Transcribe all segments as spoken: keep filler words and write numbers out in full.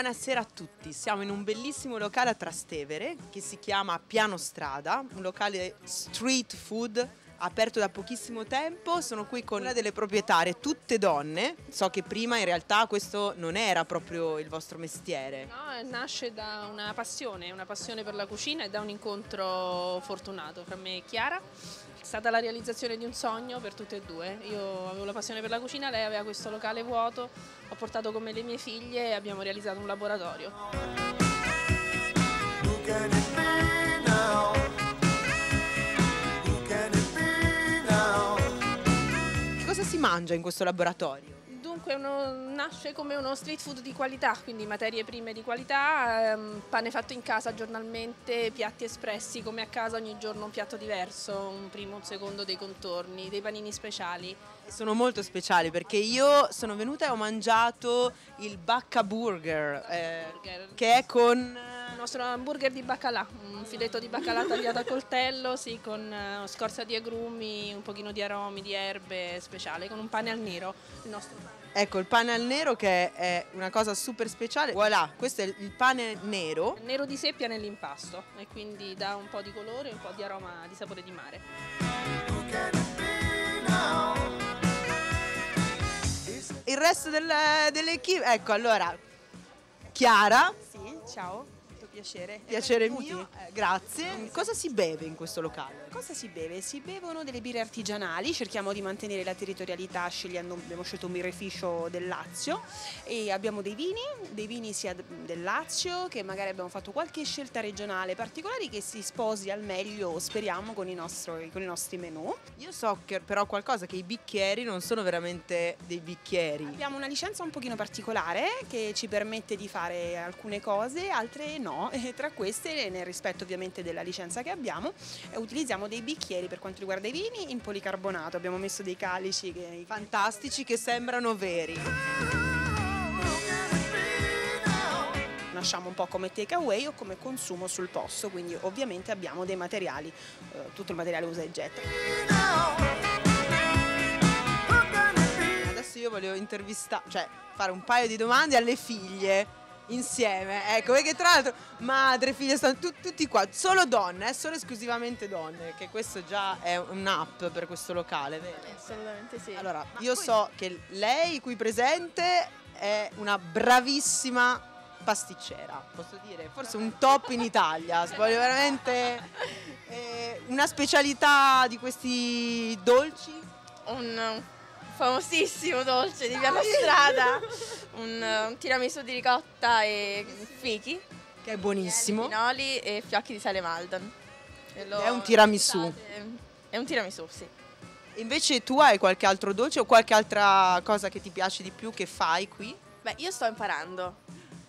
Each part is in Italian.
Buonasera a tutti, siamo in un bellissimo locale a Trastevere che si chiama Pianostrada, un locale street food aperto da pochissimo tempo. Sono qui con una delle proprietarie, tutte donne. So che prima in realtà questo non era proprio il vostro mestiere. No, nasce da una passione, una passione per la cucina e da un incontro fortunato fra me e Chiara. È stata la realizzazione di un sogno per tutte e due. Io avevo la passione per la cucina, lei aveva questo locale vuoto, ho portato con me le mie figlie e abbiamo realizzato un laboratorio. Cosa si mangia in questo laboratorio? Dunque uno, nasce come uno street food di qualità, quindi materie prime di qualità, ehm, pane fatto in casa giornalmente, piatti espressi come a casa ogni giorno un piatto diverso, un primo, un secondo, dei contorni, dei panini speciali. Sono molto speciali perché io sono venuta e ho mangiato il bacca burger, eh, burger. che è con... Il nostro hamburger di baccalà, un filetto di baccalà tagliato a coltello, sì, con scorza di agrumi, un pochino di aromi, di erbe speciali, con un pane al nero, il nostro pane. Ecco, il pane al nero che è una cosa super speciale. Voilà, questo è il pane nero. Il nero di seppia nell'impasto e quindi dà un po' di colore, un po' di aroma, di sapore di mare. Il resto dell'equipe, ecco, allora, Chiara. Sì, ciao. Piacere, piacere mio, eh, grazie. Cosa si beve in questo locale? Cosa si beve? Si bevono delle birre artigianali, cerchiamo di mantenere la territorialità scegliendo, abbiamo scelto un birreficio del Lazio e abbiamo dei vini, dei vini sia del Lazio che magari abbiamo fatto qualche scelta regionale particolare che si sposi al meglio, speriamo, con i nostri, con i nostri menù. Io so che, però qualcosa che i bicchieri non sono veramente dei bicchieri. Abbiamo una licenza un pochino particolare che ci permette di fare alcune cose, altre no. E tra queste, nel rispetto ovviamente della licenza che abbiamo, utilizziamo dei bicchieri per quanto riguarda i vini in policarbonato. Abbiamo messo dei calici che... fantastici, che sembrano veri. Nasciamo un po' come take away o come consumo sul posto, quindi ovviamente abbiamo dei materiali, eh, tutto il materiale usa e getta. Adesso io voglio intervistare, cioè fare un paio di domande alle figlie. Insieme, ecco, perché tra l'altro madre, figlia, stanno tu, tutti qua, solo donne, eh, solo esclusivamente donne, che questo già è un'app per questo locale, vero? Assolutamente sì. Allora, ma io poi... so che lei qui presente è una bravissima pasticcera, posso dire, forse un top in Italia, voglio veramente eh, una specialità di questi dolci? Un... famosissimo dolce di Pianostrada, un, un tiramisù di ricotta e fichi, che è buonissimo, pinoli e fiocchi di sale Maldon. È un tiramisù. È un tiramisù, sì. Invece tu hai qualche altro dolce o qualche altra cosa che ti piace di più che fai qui? Beh, io sto imparando,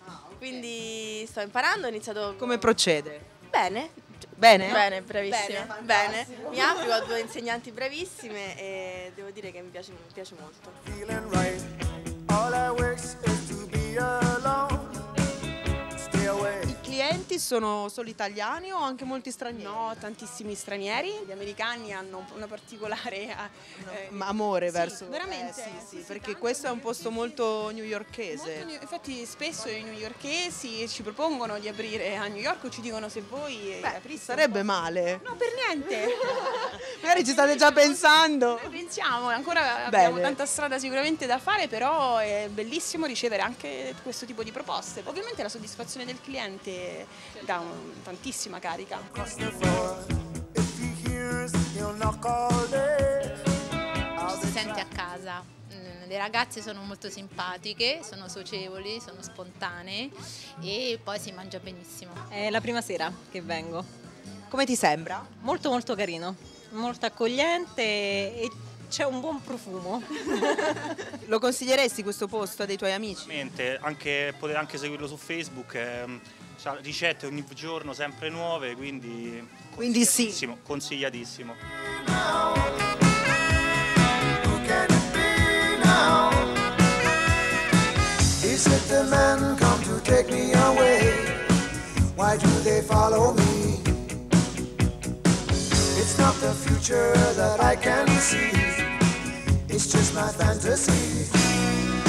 ah, okay. quindi sto imparando, ho iniziato... Come procede? Bene. Bene? Bene, bravissima. Bene, bene. Mi applico a due insegnanti bravissime e devo dire che mi piace, mi piace molto. I clienti sono solo italiani o anche molti stranieri? No, tantissimi stranieri. Gli americani hanno una particolare no, eh, amore sì, verso... Veramente? Eh, sì, sì, sì, perché questo è un posto molto newyorkese. Infatti spesso i newyorkesi ci propongono di aprire a New York o ci dicono se voi... Beh, apriste sarebbe male. No, per niente. Magari ci state già pensando. Noi pensiamo, ancora abbiamo Bene. tanta strada sicuramente da fare, però è bellissimo ricevere anche questo tipo di proposte. Ovviamente la soddisfazione del cliente dà un, tantissima carica. Si sente a casa, le ragazze sono molto simpatiche, sono socievoli, sono spontanee e poi si mangia benissimo. È la prima sera che vengo. Come ti sembra? Molto molto carino, molto accogliente e c'è un buon profumo. Lo consiglieresti questo posto a dei tuoi amici? Anche, poter anche seguirlo su Facebook, ehm, ricette ogni giorno sempre nuove, quindi, quindi consigliatissimo, sì. consigliatissimo. It's not the future that I can see, it's just my fantasy.